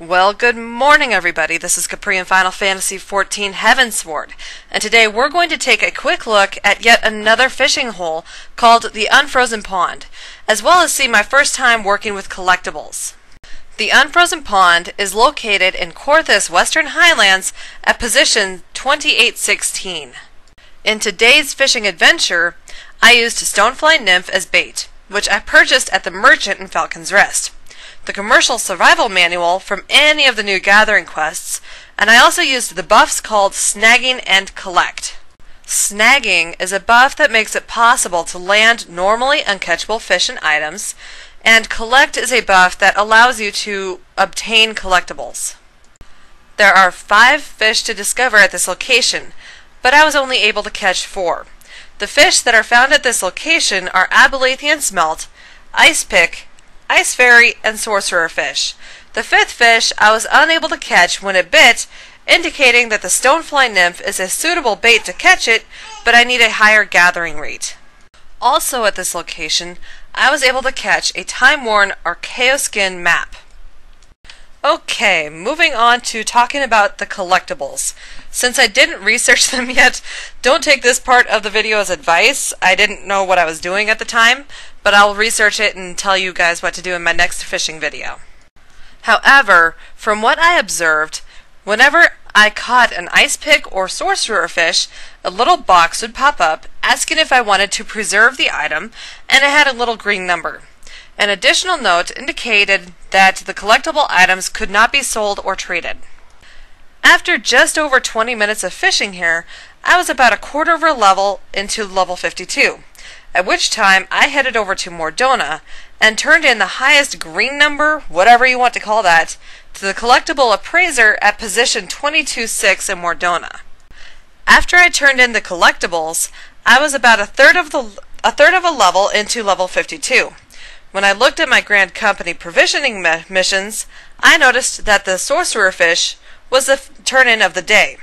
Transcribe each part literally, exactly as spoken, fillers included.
Well, good morning everybody, this is Capri in Final Fantasy fourteen Heavensward, and today we're going to take a quick look at yet another fishing hole called the Unfrozen Pond, as well as see my first time working with collectibles. The Unfrozen Pond is located in Coerthas Western Highlands at position twenty-eight sixteen. In today's fishing adventure, I used Stonefly Nymph as bait, which I purchased at the merchant in Falcon's Rest, the commercial survival manual from any of the new gathering quests, and I also used the buffs called Snagging and Collect. Snagging is a buff that makes it possible to land normally uncatchable fish and items, and Collect is a buff that allows you to obtain collectibles. There are five fish to discover at this location, but I was only able to catch four. The fish that are found at this location are Abalatian Smelt, Ice Pick, Ice Fairy, and Sorcerer Fish. The fifth fish I was unable to catch when it bit, indicating that the Stonefly Nymph is a suitable bait to catch it, but I need a higher gathering rate. Also at this location, I was able to catch a time-worn Archaeoskin map. Okay, moving on to talking about the collectibles. Since I didn't research them yet, don't take this part of the video as advice. I didn't know what I was doing at the time, but I'll research it and tell you guys what to do in my next fishing video. However, from what I observed, whenever I caught an ice pick or sorcerer fish, a little box would pop up asking if I wanted to preserve the item, and it had a little green number. An additional note indicated that the collectible items could not be sold or traded. After just over twenty minutes of fishing here, I was about a quarter of a level into level fifty-two, at which time I headed over to Mordona and turned in the highest green number, whatever you want to call that, to the collectible appraiser at position twenty-two six in Mordona. After I turned in the collectibles, I was about a third of the a third of a level into level fifty-two. When I looked at my Grand Company provisioning missions, I noticed that the Sorcerer Fish was the turn-in of the day.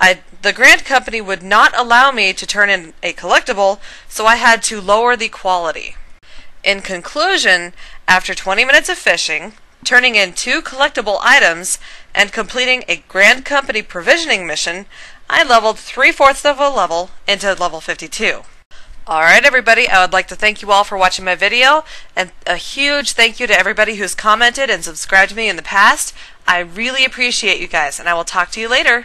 I, the Grand Company would not allow me to turn in a collectible, so I had to lower the quality. In conclusion, after twenty minutes of fishing, turning in two collectible items, and completing a Grand Company provisioning mission, I leveled three-fourths of a level into level fifty-two. Alright everybody, I would like to thank you all for watching my video, and a huge thank you to everybody who's commented and subscribed to me in the past. I really appreciate you guys, and I will talk to you later.